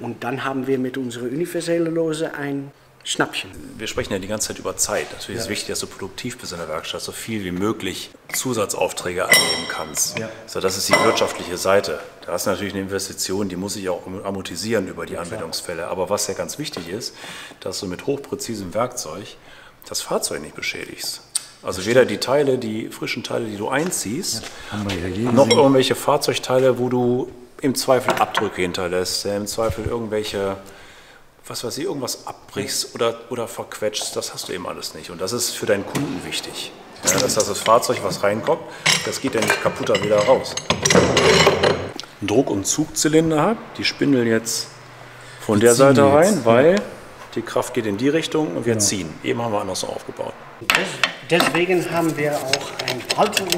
Und dann haben wir mit unserer universellen Lose ein Schnappchen. Wir sprechen ja die ganze Zeit über Zeit. Natürlich ja ist es wichtig, dass du produktiv bist in der Werkstatt, so viel wie möglich Zusatzaufträge annehmen kannst. Ja. So, das ist die wirtschaftliche Seite. Da hast du natürlich eine Investition, die muss sich auch amortisieren über die ja Anwendungsfälle. Aber was ja ganz wichtig ist, dass du mit hochpräzisem Werkzeug das Fahrzeug nicht beschädigst. Also weder die Teile, die frischen Teile, die du einziehst, ja, noch irgendwelche Fahrzeugteile, wo du im Zweifel Abdrücke hinterlässt, im Zweifel irgendwelche, was weiß ich, irgendwas abbrichst oder, oder verquetschst, das hast du eben alles nicht. Und das ist für deinen Kunden wichtig. Ja, dass das Fahrzeug, was reinkommt, das geht ja nicht kaputter wieder raus. Ein Druck- und Zugzylinder habe, die Spindel jetzt von der Seite rein, weil die Kraft geht in die Richtung und wir ziehen. Eben haben wir andersrum aufgebaut. Deswegen haben wir auch ein Halterung.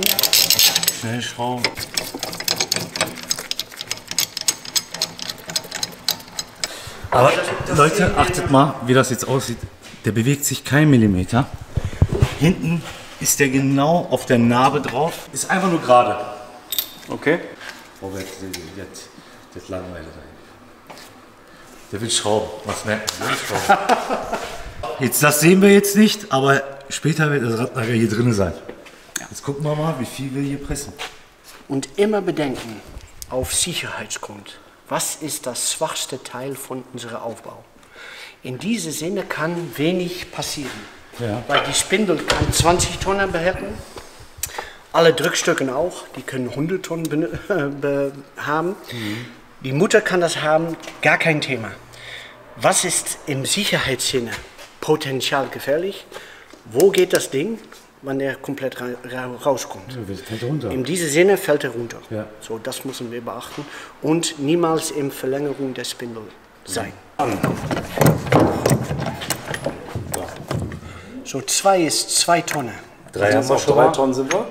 Schnellschrauben. Aber Leute, achtet mal, wie das jetzt aussieht. Der bewegt sich kein Millimeter. Hinten ist der genau auf der Narbe drauf. Ist einfach nur gerade. Okay. Robert, jetzt, jetzt langweilig. Der will schrauben. Was merkt man? Jetzt, das sehen wir jetzt nicht, aber später wird das Radlager hier drin sein. Jetzt gucken wir mal, wie viel wir hier pressen. Und immer bedenken, auf Sicherheitsgrund. Was ist das schwachste Teil von unserem Aufbau? In diesem Sinne kann wenig passieren, ja, weil die Spindel kann zwanzig Tonnen behalten, alle Drückstücken auch, die können hundert Tonnen haben. Mhm. Die Mutter kann das haben, gar kein Thema. Was ist im Sicherheitssinne potenziell gefährlich? Wo geht das Ding, wenn er komplett ra ra rauskommt? Ja, in diesem Sinne fällt er runter. Ja. So, das müssen wir beachten. Und niemals in Verlängerung der Spindel sein. Ja. So, zwei ist zwei Tonnen. Drei, also haben wir schon drei Tonnen sind wir.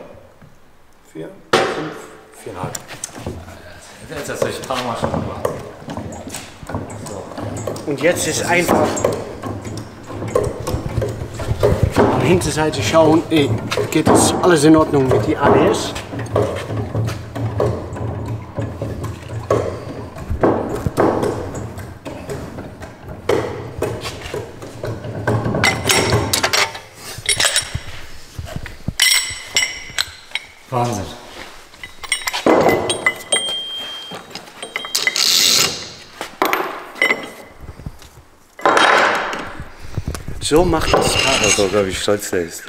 vier, fünf, viereinhalb. Das hat sich ein paar Mal schon gemacht. Und jetzt ist einfach an der Hinterseite schauen, ey, geht das alles in Ordnung mit die A B S. Wahnsinn. So macht das Spaß. Also, glaube ich, stolz der ist.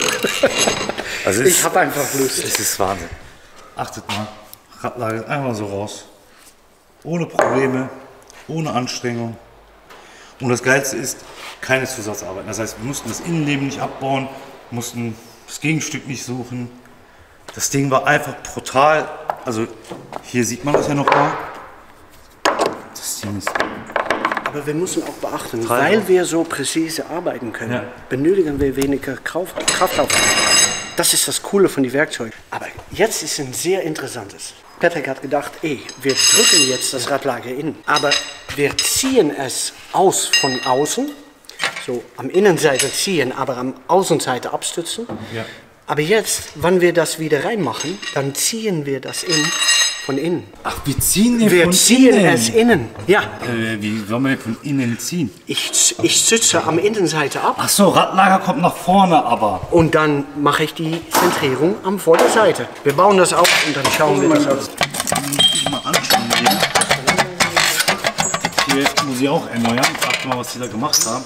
Also ich habe einfach Lust. Es ist Wahnsinn. Achtet mal, Radlage ist einmal so raus. Ohne Probleme, ohne Anstrengung. Und das Geilste ist, keine Zusatzarbeiten. Das heißt, wir mussten das Innenleben nicht abbauen, mussten das Gegenstück nicht suchen. Das Ding war einfach brutal. Also hier sieht man das ja noch mal. Das Ding ist... Aber wir müssen auch beachten, Treiber. Weil wir so präzise arbeiten können, ja, benötigen wir weniger Kraftaufwand. Das ist das Coole von den Werkzeugen. Aber jetzt ist ein sehr interessantes. Patrick hat gedacht, ey, wir drücken jetzt das Radlager in, aber wir ziehen es aus von außen, so am Innenseite ziehen, aber am Außenseite abstützen. Ja. Aber jetzt, wenn wir das wieder reinmachen, dann ziehen wir das in. Von innen. Ach, wir ziehen den wir von ziehen innen. es innen. Ja. Äh, wie soll man den von innen ziehen? Ich, ich sitze am Innenseite ab. Ach so, Radlager kommt nach vorne aber. Und dann mache ich die Zentrierung am Vorderseite. Wir bauen das auf und dann schauen wir das aus. Ich mal anschauen hier. Hier muss ich auch erneuern. Acht mal, was die da gemacht haben.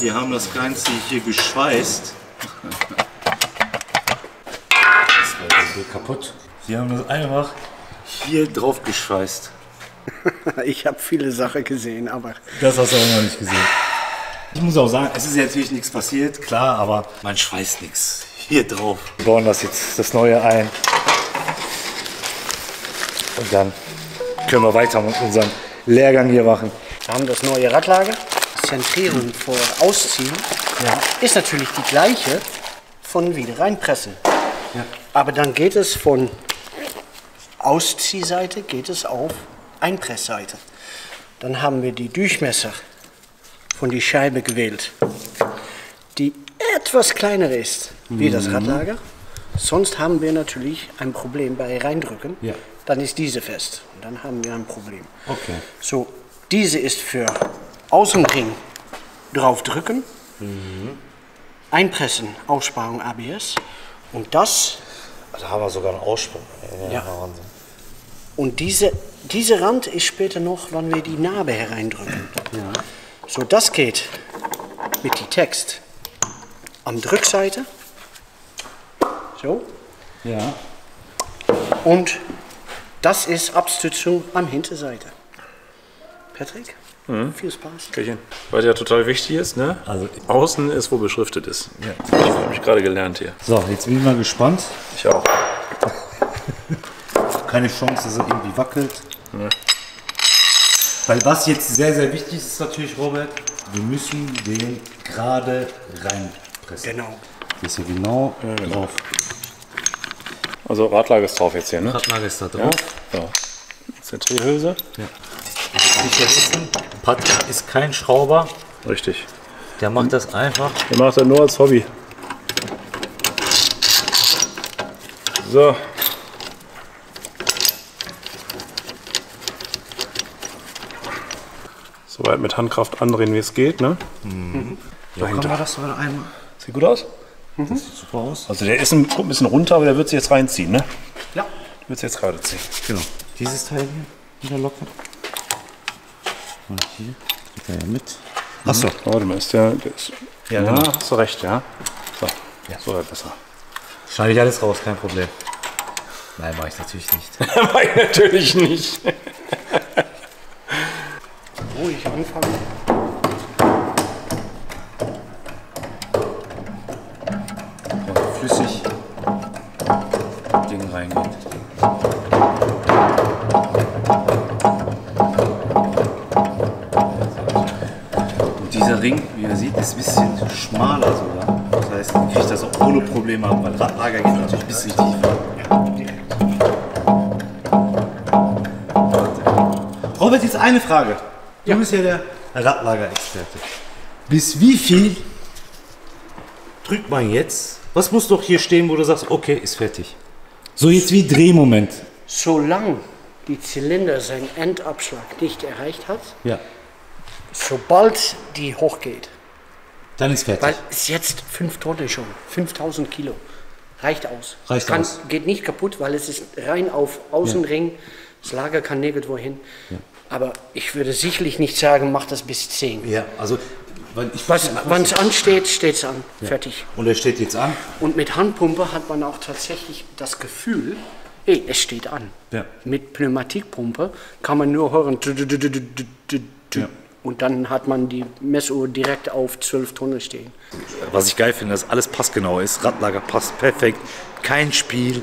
Die haben das Ganze hier geschweißt. Das war hier kaputt. Sie haben das einfach hier drauf geschweißt. Ich habe viele Sachen gesehen, aber... Das hast du auch noch nicht gesehen. Ich muss auch sagen, es ist natürlich nichts passiert, klar, aber man schweißt nichts. Hier drauf. Wir bauen das jetzt, das Neue ein. Und dann können wir weiter mit unserem Lehrgang hier machen. Wir haben das neue Radlager. Zentrierung mhm. vor Ausziehen ja. ist natürlich die gleiche von wieder reinpressen. Ja. Aber dann geht es von... Ausziehseite geht es auf Einpressseite. Dann haben wir die Durchmesser von der Scheibe gewählt, die etwas kleiner ist wie das Radlager. Sonst haben wir natürlich ein Problem bei Reindrücken. Ja. Dann ist diese fest und dann haben wir ein Problem. Okay. So, diese ist für Außenring draufdrücken, mhm. einpressen, Aussparung A B S und das. Da haben wir sogar einen Aussprung. Ja, ja. Wahnsinn. Und diese, diese Rand ist später noch, wenn wir die Narbe hereindrücken. Ja. So, das geht mit dem Text am Drückseite. So. Ja. Und das ist Abstützung am Hinterseite. Patrick, mhm. viel Spaß. Küchen. Weil ja total wichtig ist, ne? Also außen ist, wo beschriftet ist. Ja. Das habe ich gerade gelernt hier. So, jetzt bin ich mal gespannt. Ich auch. Keine Chance, dass er irgendwie wackelt. Nee. Weil was jetzt sehr, sehr wichtig ist, ist natürlich, Robert, wir müssen den gerade reinpressen. Genau. Das ist hier genau, ja, genau drauf. Also Radlager ist drauf jetzt hier, ne? Radlager ist da drauf. Ja. So. Zentrierhülse. Ja. Sicher wissen, Patrick ist kein Schrauber. Richtig. Der macht das einfach. Der macht das nur als Hobby. So. Soweit mit Handkraft andrehen, wie es geht, ne? Mhm. Ja, kann man das mal einmal. Sieht gut aus? Mhm. Das sieht super aus. Also der ist ein bisschen runter, aber der wird sich jetzt reinziehen, ne? Ja. Der wird sich jetzt gerade ziehen. Genau. Dieses Teil hier wieder locker. Und hier geht er ja mit. Achso, mhm. warte mal, ist der, der ist, ja, ja, genau. Hast du recht, ja. So, ja. So wird besser. Schneide ich alles raus, kein Problem. Nein, mache ich natürlich nicht. Mache ich natürlich nicht. Ruhig anfangen. Und flüssig Ding reingeht. Dieser Ring, wie ihr seht, ist ein bisschen schmaler sogar. Das heißt, man kriegt das auch ohne Probleme ab, weil Radlager geht natürlich ein bisschen tiefer. Robert, jetzt eine Frage. Du ja. bist ja der Radlagerexperte. Bis wie viel drückt man jetzt? Was muss doch hier stehen, wo du sagst, okay, ist fertig? So jetzt wie Drehmoment. Solange die Zylinder seinen Endabschlag nicht erreicht hat, ja. sobald die hochgeht, dann ist fertig. Weil es jetzt fünf Tonnen schon, fünftausend Kilo. Reicht aus. Reicht kann, aus. Geht nicht kaputt, weil es ist rein auf Außenring. Ja. Das Lager kann nirgendwo hin. Ja. Aber ich würde sicherlich nicht sagen, mach das bis zehn. Ja, also wann es ansteht, steht es an. Ja. Fertig. Und er steht jetzt an. Und mit Handpumpe hat man auch tatsächlich das Gefühl, hey, es steht an. Ja. Mit Pneumatikpumpe kann man nur hören. Ja. Und dann hat man die Messuhr direkt auf zwölf Tonnen stehen. Was ich geil finde, dass alles passgenau ist. Radlager passt perfekt. Kein Spiel.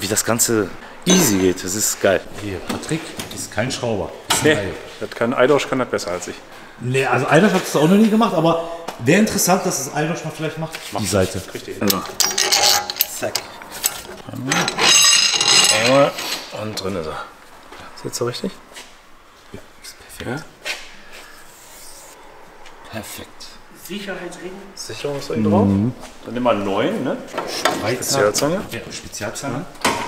Wie das Ganze easy geht, das ist geil. Hier, Patrick ist kein Schrauber. Das ist nee, das kann Eidosch kann das besser als ich. Nee, also Eidosch hat es auch noch nie gemacht, aber wäre interessant, dass es Eidosch mal vielleicht macht. Die Seite. Richtig. Ja. Zack. Einmal. Und drin ist er. Ist jetzt so richtig? Ja, ist perfekt. Ja. Perfekt. Sicherheitsring. Sicherungsring mhm. drauf. Dann nehmen wir neun, ne? Spezialzange. Ja, Spezialzange. Mhm.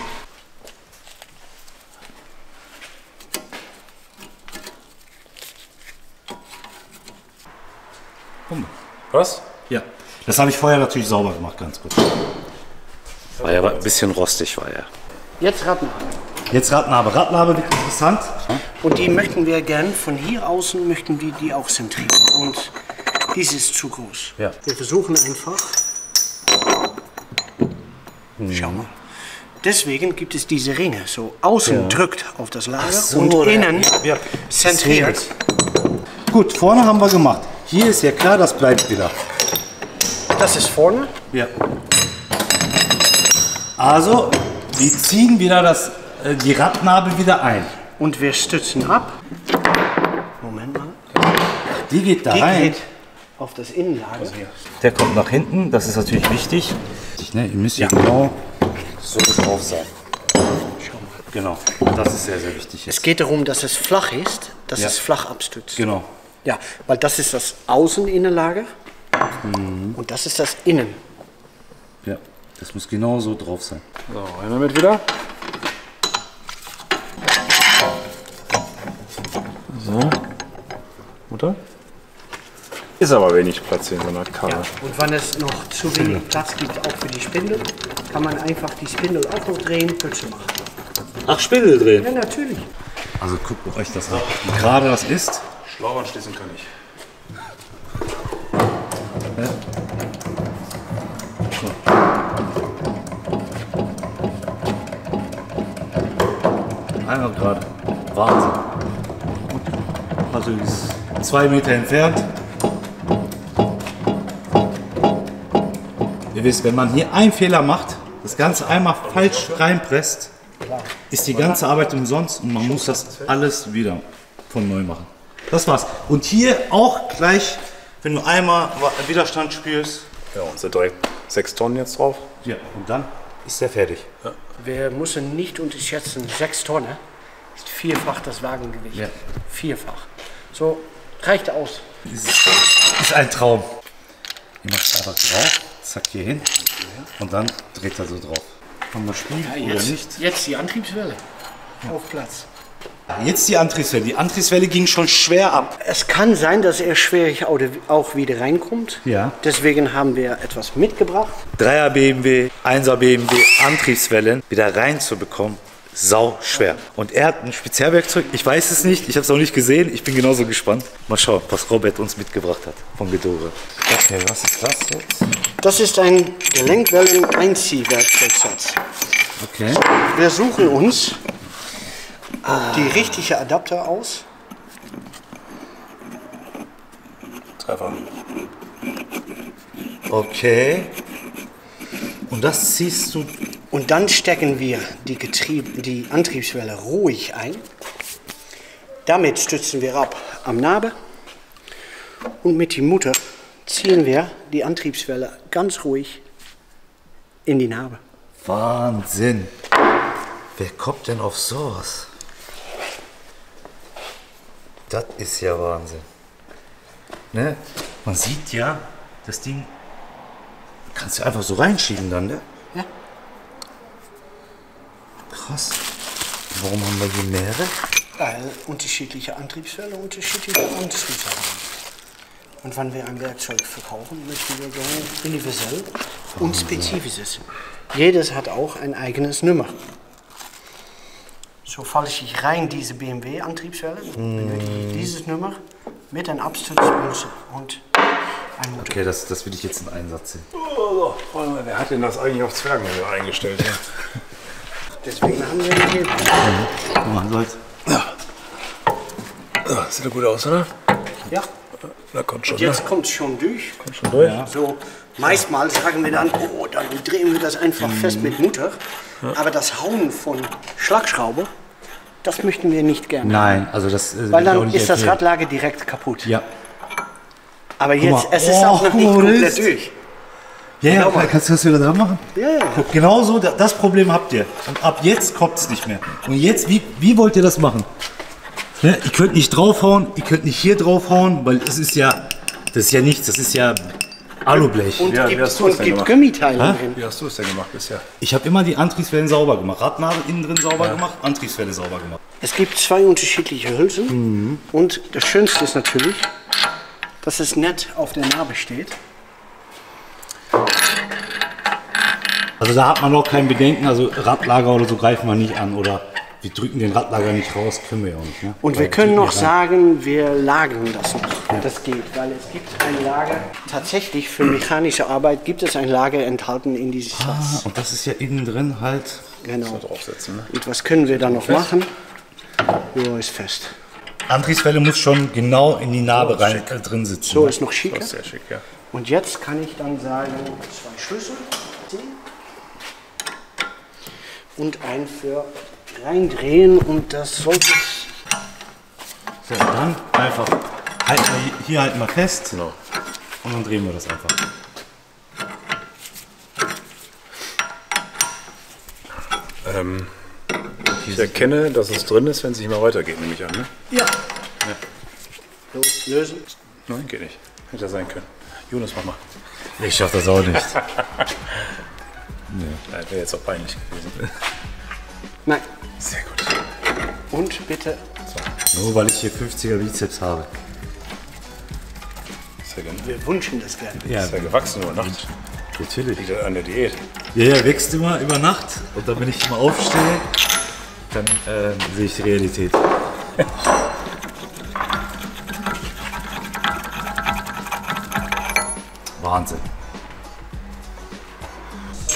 Was? Ja. Das habe ich vorher natürlich sauber gemacht, ganz gut. War ja ein bisschen rostig, war ja. Jetzt Rattenhabe. Jetzt Rattenhabe. Rattenhabe wird interessant. Und die möchten wir gern, von hier außen möchten wir die auch zentrieren. Und dies ist zu groß. Ja. Wir versuchen einfach. Hm. Schau mal. Deswegen gibt es diese Ringe. So außen ja. drückt auf das Lager so, und innen ja. zentriert. Gut, vorne haben wir gemacht. Hier ist ja klar, das bleibt wieder. Das ist vorne? Ja. Also, wir ziehen wieder das, äh, die Radnabe wieder ein. Und wir stützen ab. Moment mal. Die geht da die rein. Geht auf das Innenlager. Der kommt nach hinten, das ist natürlich wichtig. Ne, ihr müsst ja genau so drauf sein. Genau, das ist sehr, sehr wichtig. Jetzt. Es geht darum, dass es flach ist, dass ja. es flach abstützt. Genau. Ja, weil das ist das Außeninnenlager mhm. und das ist das Innen. Ja, das muss genau so drauf sein. So, rein damit wieder. So, oder? Ist aber wenig Platz hier in so einer Karre. Ja, und wenn es noch zu wenig Platz gibt, auch für die Spindel, kann man einfach die Spindel auch noch drehen, Pütze machen. Ach, Spindel drehen? Ja, natürlich. Also guckt euch das an. Wie gerade das ist. Schlauch anschließen kann ich. Ja. So. Einmal gerade. Wahnsinn. Also ist zwei Meter entfernt. Ihr wisst, wenn man hier einen Fehler macht, das Ganze einmal falsch reinpresst, ist die ganze Arbeit umsonst und man muss das alles wieder von neu machen. Das war's. Und hier auch gleich, wenn du einmal Widerstand spürst. Ja, und sind direkt sechs Tonnen jetzt drauf. Ja, und dann ist der fertig. Ja. Wir müssen nicht unterschätzen, sechs Tonnen ist vierfach das Wagengewicht. Ja. Vierfach. So, reicht aus. Das ist ein Traum. Ihr macht es einfach drauf, zack hier hin und dann dreht er so drauf. Haben wir Spiel ja, jetzt, oder nicht? Jetzt die Antriebswelle ja. auf Platz. Jetzt die Antriebswelle. Die Antriebswelle ging schon schwer ab. Es kann sein, dass er schwierig auch wieder reinkommt. Ja. Deswegen haben wir etwas mitgebracht. Dreier B M W, Einser B M W, Antriebswellen wieder reinzubekommen, sau schwer. Und er hat ein Spezialwerkzeug. Ich weiß es nicht. Ich habe es noch nicht gesehen. Ich bin genauso gespannt. Mal schauen, was Robert uns mitgebracht hat von Gedore. Okay, was ist das jetzt? Das ist ein Gelenkwellen-Einziehwerkzeugsatz. Okay. Wir suchen uns die richtige Adapter aus. Treffer. Okay. Und das ziehst du. Und dann stecken wir die, Getrieb, die Antriebswelle ruhig ein. Damit stützen wir ab am Nabe. Und mit der Mutter ziehen wir die Antriebswelle ganz ruhig in die Nabe. Wahnsinn! Wer kommt denn auf sowas? Das ist ja Wahnsinn. Ne? Man sieht ja, das Ding kannst du einfach so reinschieben dann, ne? Ja. Krass. Warum haben wir hier mehrere? Weil unterschiedliche Antriebsfälle, unterschiedliche Antriebsfälle haben. Und wenn wir ein Werkzeug verkaufen, möchten wir gerne universell und spezifisches. Jedes hat auch ein eigenes Nummer. So falle ich rein diese B M W-Antriebswelle, benötige ich dieses Nummer mit einem Absturzbüchse und einem Motor. Okay, das, das will ich jetzt in Einsatz sehen. Oh, wer hat denn das eigentlich aufs Zwergenmodell eingestellt? Ja. Deswegen haben wir den hier. Mhm. Machen ja. Ja, sieht doch gut aus, oder? Ja. Na, kommt schon, und jetzt ne? kommt es schon durch. Kommt schon durch. Ja. So, meistmal sagen wir dann, oh, dann drehen wir das einfach mhm. fest mit Mutter. Ja. Aber das Hauen von Schlagschraube, das möchten wir nicht gerne. Nein, also das... Äh, weil dann ist das Radlager direkt kaputt. Ja. Aber jetzt, es ist oh, auch noch nicht komplett durch. Ja, ja, okay. Kannst du das wieder dran machen? Ja, ja. Guck, genau so, das Problem habt ihr. Und ab jetzt kommt es nicht mehr. Und jetzt, wie, wie wollt ihr das machen? Ne? Ihr könnt nicht draufhauen, ihr könnt nicht hier draufhauen, weil das ist ja, das ist ja nichts, das ist ja Alublech. Und ja, gibt, wie hast und gibt Gummiteile ha? drin. Wie hast du es denn gemacht bisher? Ich habe immer die Antriebswellen sauber gemacht. Radnabel innen drin sauber ja. gemacht, Antriebswelle sauber gemacht. Es gibt zwei unterschiedliche Hülsen mhm. und das Schönste ist natürlich, dass es nett auf der Narbe steht. Also da hat man auch kein Bedenken, also Radlager oder so greifen wir nicht an oder wir drücken den Radlager nicht raus, können wir ja auch nicht. Ne? Und weil wir können noch sagen, wir lagern das noch, ja. das geht, weil es gibt ein Lager, tatsächlich für mechanische Arbeit gibt es ein Lager enthalten in dieses ah, Fass. Und das ist ja innen drin halt genau. draufsetzen. Ne? Und was können wir da noch fest. machen? Ja, ist fest. Antriebswelle muss schon genau in die Narbe so rein, äh, drin sitzen. So ist noch schicker. So ist sehr schick, ja. Und jetzt kann ich dann sagen, zwei Schlüssel und einen für reindrehen und das sollte ich. So, dann einfach halten wir hier halten wir fest genau. und dann drehen wir das einfach. Ähm, ich erkenne, dass es drin ist, wenn es nicht mehr weitergeht, nehme ich an, ne? Ja. ja. Los, lösen. Nein, geht nicht. Hätte sein können. Jonas, mach mal. Ich schaff das auch nicht. Nee. Das wäre jetzt auch peinlich gewesen. Nein. Sehr gut. Und bitte. So. Nur weil ich hier fünfziger Bizeps habe. Sehr gerne. Wir wünschen das gerne. Ja. Ist ja gewachsen über Nacht. Natürlich. Wieder an der Diät. Ja, ja, wächst immer über Nacht. Und dann, wenn ich immer aufstehe, dann äh, sehe ich die Realität. Wahnsinn.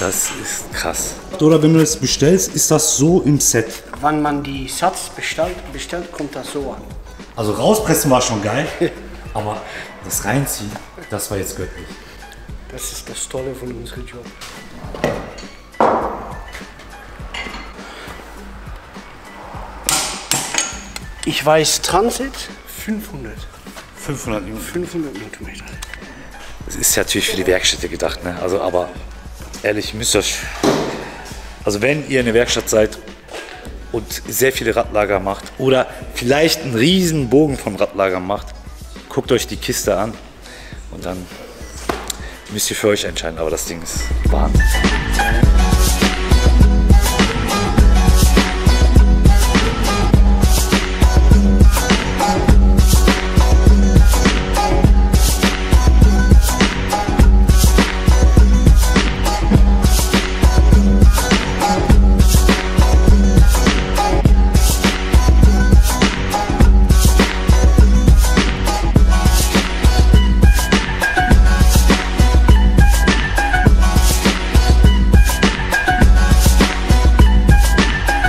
Das ist krass. Oder wenn du es bestellst, ist das so im Set? Wenn man die Satz bestellt, bestellt kommt das so an. Also rauspressen war schon geil, aber das Reinziehen, das war jetzt göttlich. Das ist das Tolle von unserem Job. Ich weiß, Transit fünfhundert. fünfhundert Newtonmeter. Das ist natürlich für die Werkstätte gedacht, ne? Also, aber ehrlich, müsst ihr. Also, wenn ihr in der Werkstatt seid und sehr viele Radlager macht oder vielleicht einen riesen Bogen von Radlagern macht, guckt euch die Kiste an und dann müsst ihr für euch entscheiden. Aber das Ding ist Wahnsinn.